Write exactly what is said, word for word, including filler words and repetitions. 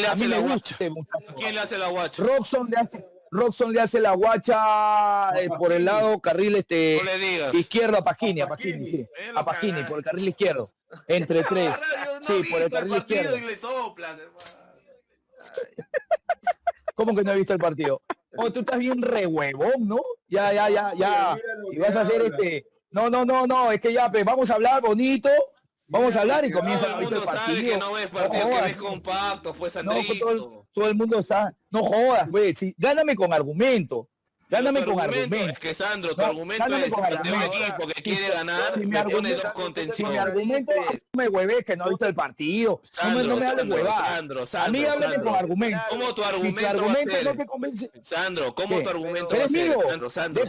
¿Quién le hace la guacha? ¿Quién le hace la guacha? Robson le hace, Robson le hace la guacha eh, por el lado carril este no izquierdo a Pasquini, a Pasquini, sí. A Pasquini, por el carril izquierdo. Entre tres. No sí, por el carril el izquierdo. Y le soplan, ¿cómo que no he visto el partido? Oh, tú estás bien re huevón, ¿no? Ya, ya, ya, ya. Si vas a hacer este. No, no, no, no. Es que ya, pues, vamos a hablar bonito. Vamos a hablar y comienza todo el mundo el partido. Sabe que no ves partido, no, que ves compacto, pues Sandrito. No, todo, todo el mundo está. No jodas, güey. Sí, gáname con argumento. Gáname no, con argumento. argumento. Es que Sandro, tu no, argumento es de argumento. Un equipo que quiere ganar, si me pone dos contenciones. Si mi argumento no me hueves, que no he visto el partido. Sandro, no me, no me hables huevadas. Sandro, Sandro, a mí háblame con argumento. ¿Cómo tu argumento, si tu argumento va a ser? No te convence. Sandro, ¿cómo ¿Qué? tu argumento Pero, va a ser? Sandro, Sandro.